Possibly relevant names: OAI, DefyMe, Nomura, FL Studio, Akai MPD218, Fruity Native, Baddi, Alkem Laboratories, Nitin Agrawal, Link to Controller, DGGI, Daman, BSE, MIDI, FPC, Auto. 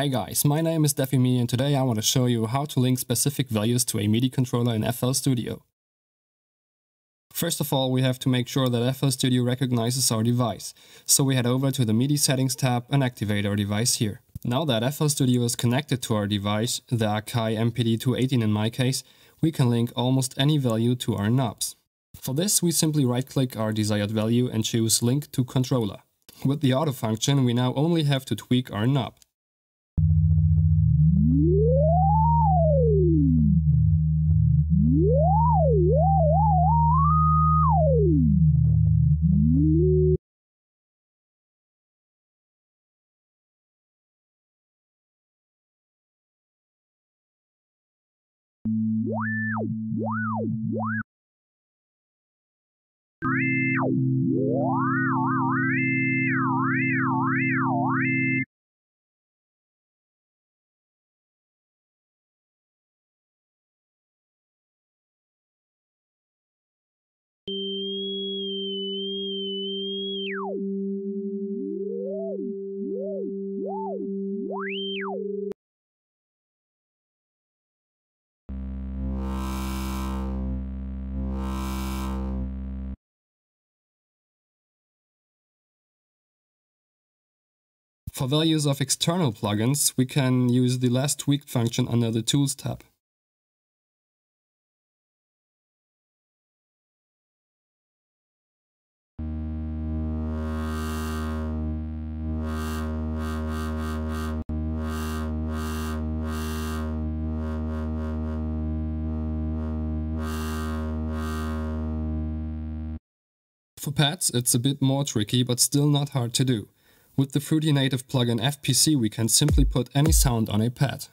Hey guys, my name is DefyMe and today I want to show you how to link specific values to a MIDI controller in FL Studio. First of all, we have to make sure that FL Studio recognizes our device, so we head over to the MIDI settings tab and activate our device here. Now that FL Studio is connected to our device, the Akai MPD218 in my case, we can link almost any value to our knobs. For this, we simply right-click our desired value and choose Link to Controller. With the Auto function, we now only have to tweak our knob. For values of external plugins, we can use the last tweaked function under the Tools tab. For pads, it's a bit more tricky, but still not hard to do. With the Fruity Native plugin FPC, we can simply put any sound on a pad.